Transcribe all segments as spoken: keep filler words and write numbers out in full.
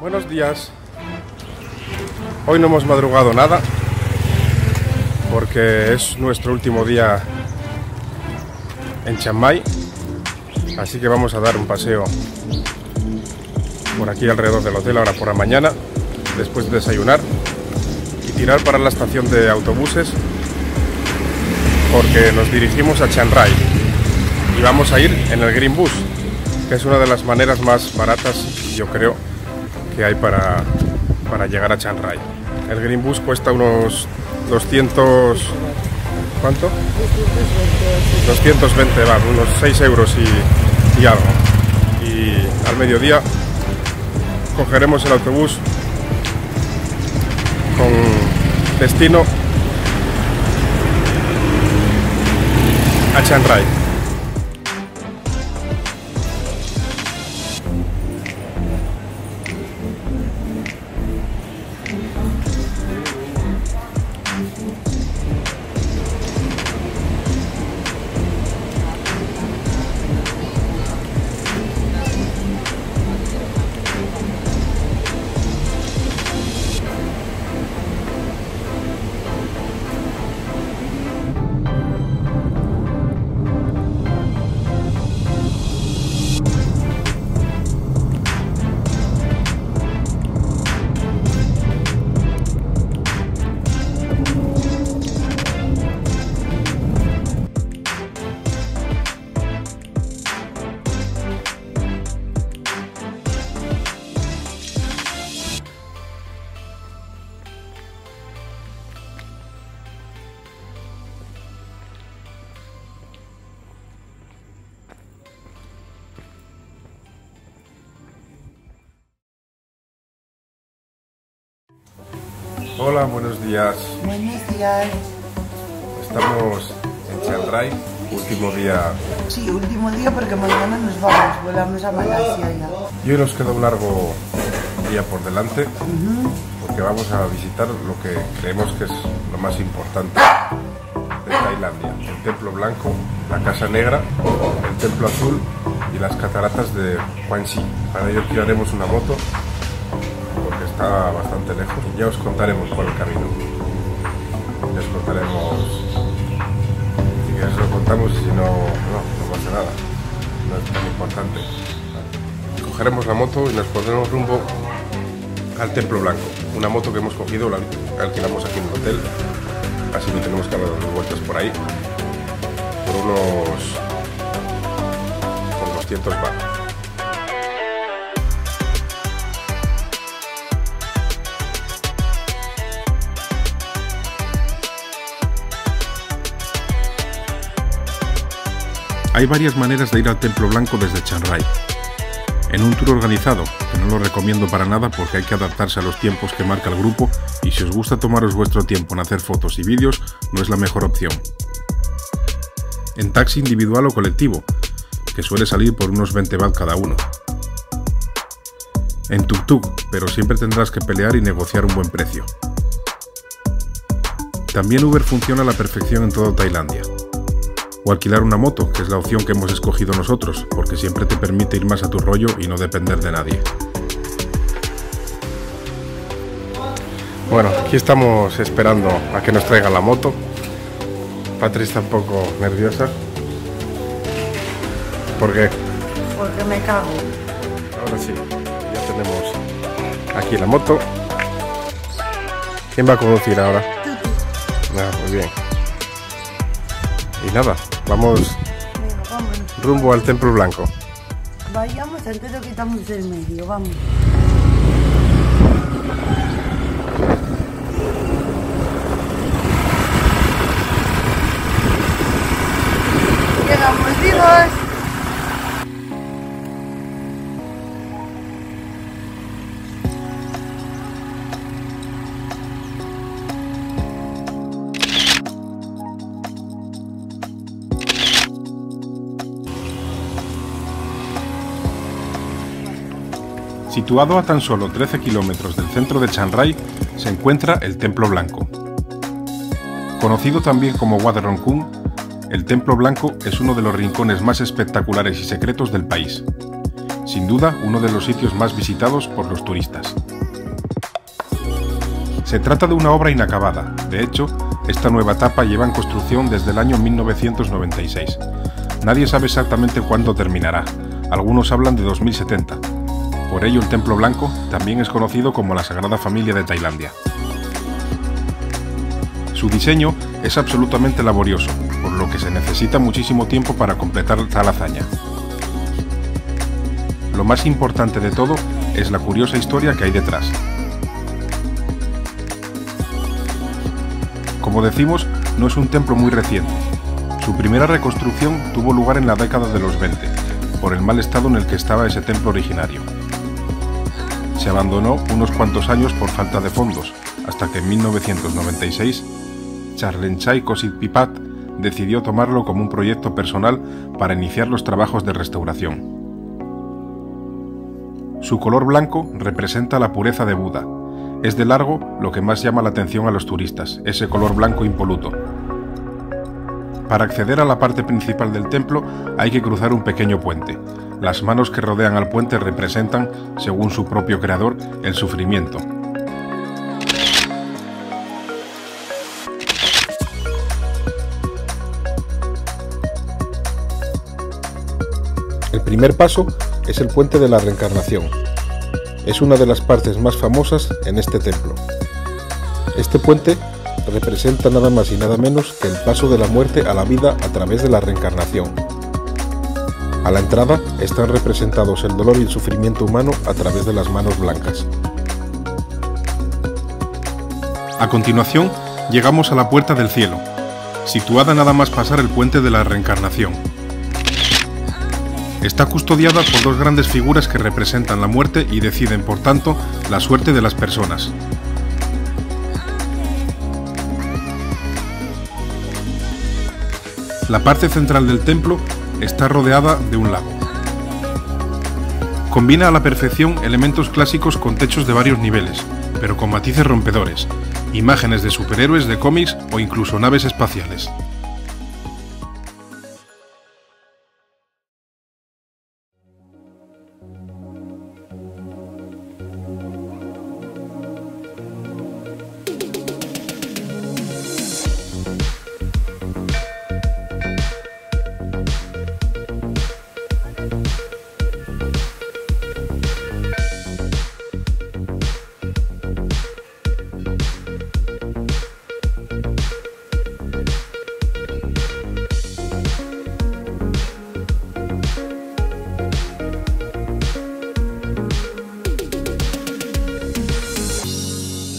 Buenos días. Hoy no hemos madrugado nada porque es nuestro último día en Chiang Mai, así que vamos a dar un paseo por aquí alrededor del hotel ahora por la mañana, después de desayunar, y tirar para la estación de autobuses porque nos dirigimos a Chiang Rai y vamos a ir en el Green Bus, que es una de las maneras más baratas, yo creo, que hay para, para llegar a Chiang Rai. El Green Bus cuesta unos doscientos... ¿cuánto? doscientos veinte, va, unos seis euros y, y algo. Y al mediodía cogeremos el autobús con destino a Chiang Rai. Hola, buenos días. Buenos días. Estamos en Chiang Rai, último día. Sí, último día porque mañana nos vamos, volamos a Malasia ya. Y hoy nos queda un largo día por delante, uh-huh. porque vamos a visitar lo que creemos que es lo más importante de Tailandia: el Templo Blanco, la Casa Negra, el Templo Azul y las Cataratas de Khun Khorn. Para ello tiraremos una moto. Está bastante lejos y ya os contaremos por el camino. Ya os contaremos, si queréis lo contamos y si no, no, no pasa nada, no es tan importante. Cogeremos la moto y nos pondremos rumbo al Templo Blanco, una moto que hemos cogido, la alquilamos aquí en el hotel, así que tenemos que dar vueltas por ahí, por unos, por doscientos baht. Hay varias maneras de ir al Templo Blanco desde Chiang Rai. En un tour organizado, que no lo recomiendo para nada porque hay que adaptarse a los tiempos que marca el grupo, y si os gusta tomaros vuestro tiempo en hacer fotos y vídeos, no es la mejor opción. En taxi individual o colectivo, que suele salir por unos veinte baht cada uno. En tuk-tuk, pero siempre tendrás que pelear y negociar un buen precio. También Uber funciona a la perfección en toda Tailandia. O alquilar una moto, que es la opción que hemos escogido nosotros, porque siempre te permite ir más a tu rollo y no depender de nadie. Bueno, aquí estamos esperando a que nos traigan la moto. Patri está un poco nerviosa. ¿Por qué? Porque me cago. Ahora sí, ya tenemos aquí la moto. ¿Quién va a conducir ahora? Ah, muy bien. Y nada. Vamos rumbo al Templo Blanco. Vayamos, antes de que estamos del medio, vamos. Llegamos vivos. Situado a tan solo trece kilómetros del centro de Chiang Rai, se encuentra el Templo Blanco. Conocido también como Wat Rong Khun, el Templo Blanco es uno de los rincones más espectaculares y secretos del país. Sin duda, uno de los sitios más visitados por los turistas. Se trata de una obra inacabada, de hecho, esta nueva etapa lleva en construcción desde el año mil novecientos noventa y seis. Nadie sabe exactamente cuándo terminará, algunos hablan de dos mil setenta. Por ello, el Templo Blanco también es conocido como la Sagrada Familia de Tailandia. Su diseño es absolutamente laborioso, por lo que se necesita muchísimo tiempo para completar tal hazaña. Lo más importante de todo es la curiosa historia que hay detrás. Como decimos, no es un templo muy reciente. Su primera reconstrucción tuvo lugar en la década de los veinte, por el mal estado en el que estaba ese templo originario. Se abandonó unos cuantos años por falta de fondos, hasta que en mil novecientos noventa y seis, Chalermchai Kositpipat decidió tomarlo como un proyecto personal para iniciar los trabajos de restauración. Su color blanco representa la pureza de Buda. Es de largo lo que más llama la atención a los turistas, ese color blanco impoluto. Para acceder a la parte principal del templo hay que cruzar un pequeño puente. Las manos que rodean al puente representan, según su propio creador, el sufrimiento. El primer paso es el puente de la reencarnación. Es una de las partes más famosas en este templo. Este puente representa nada más y nada menos que el paso de la muerte a la vida a través de la reencarnación. A la entrada están representados el dolor y el sufrimiento humano a través de las manos blancas. A continuación, llegamos a la Puerta del Cielo, situada nada más pasar el puente de la reencarnación. Está custodiada por dos grandes figuras que representan la muerte y deciden, por tanto, la suerte de las personas. La parte central del templo está rodeada de un lago. Combina a la perfección elementos clásicos con techos de varios niveles, pero con matices rompedores, imágenes de superhéroes de cómics o incluso naves espaciales.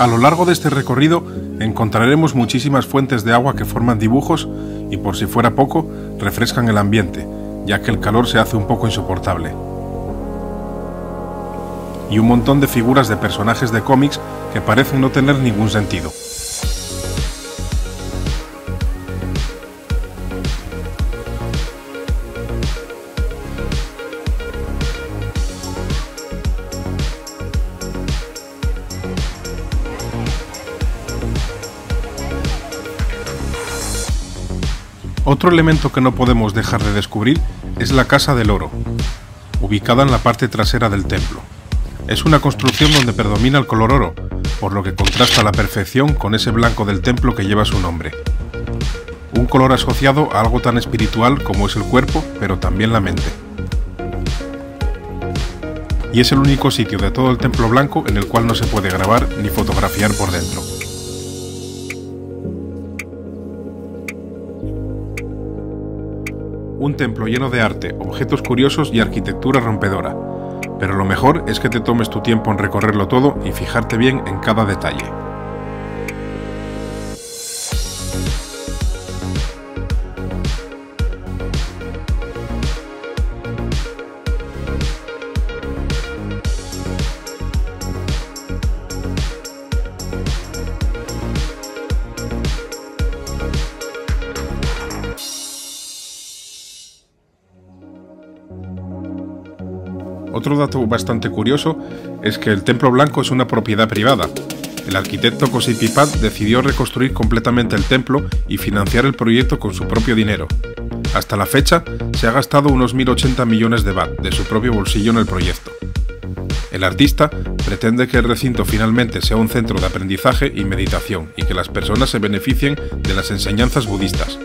A lo largo de este recorrido encontraremos muchísimas fuentes de agua que forman dibujos y, por si fuera poco, refrescan el ambiente, ya que el calor se hace un poco insoportable. Y un montón de figuras de personajes de cómics que parecen no tener ningún sentido. Otro elemento que no podemos dejar de descubrir es la Casa del Oro, ubicada en la parte trasera del templo. Es una construcción donde predomina el color oro, por lo que contrasta a la perfección con ese blanco del templo que lleva su nombre. Un color asociado a algo tan espiritual como es el cuerpo, pero también la mente. Y es el único sitio de todo el Templo Blanco en el cual no se puede grabar ni fotografiar por dentro. Un templo lleno de arte, objetos curiosos y arquitectura rompedora. Pero lo mejor es que te tomes tu tiempo en recorrerlo todo y fijarte bien en cada detalle. Otro dato bastante curioso es que el Templo Blanco es una propiedad privada. El arquitecto Kositpipat decidió reconstruir completamente el templo y financiar el proyecto con su propio dinero. Hasta la fecha, se ha gastado unos mil ochenta millones de baht de su propio bolsillo en el proyecto. El artista pretende que el recinto finalmente sea un centro de aprendizaje y meditación y que las personas se beneficien de las enseñanzas budistas.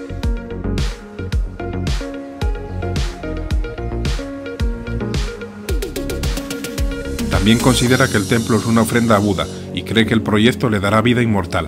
También considera que el templo es una ofrenda a Buda y cree que el proyecto le dará vida inmortal.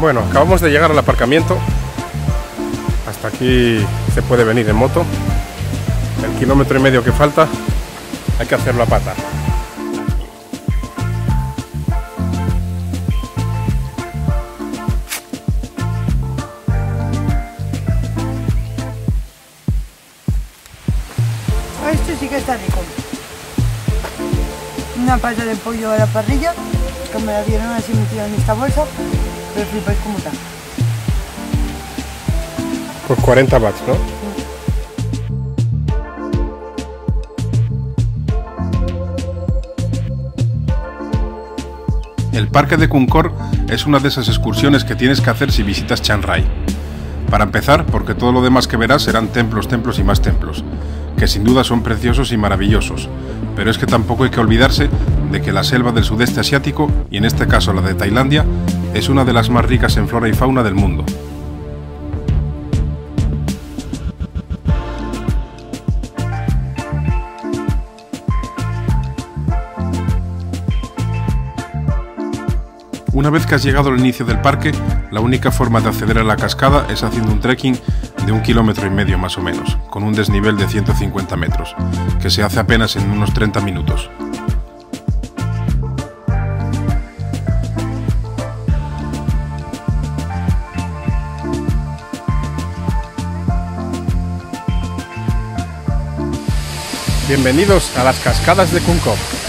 Bueno, acabamos de llegar al aparcamiento. Hasta aquí se puede venir en moto. El kilómetro y medio que falta hay que hacerlo a pata. Este sí que está rico. Una pata de pollo a la parrilla, que me la dieron así metida en esta bolsa. Pero flipáis como tal. Pues cuarenta baht, ¿no? Sí. El Parque de Khun Khorn es una de esas excursiones que tienes que hacer si visitas Chiang Rai. Para empezar, porque todo lo demás que verás serán templos, templos y más templos, que sin duda son preciosos y maravillosos, pero es que tampoco hay que olvidarse de que la selva del sudeste asiático, y en este caso la de Tailandia, es una de las más ricas en flora y fauna del mundo. Una vez que has llegado al inicio del parque, la única forma de acceder a la cascada es haciendo un trekking de un kilómetro y medio más o menos, con un desnivel de ciento cincuenta metros, que se hace apenas en unos treinta minutos. Bienvenidos a las cascadas de Khun Khorn.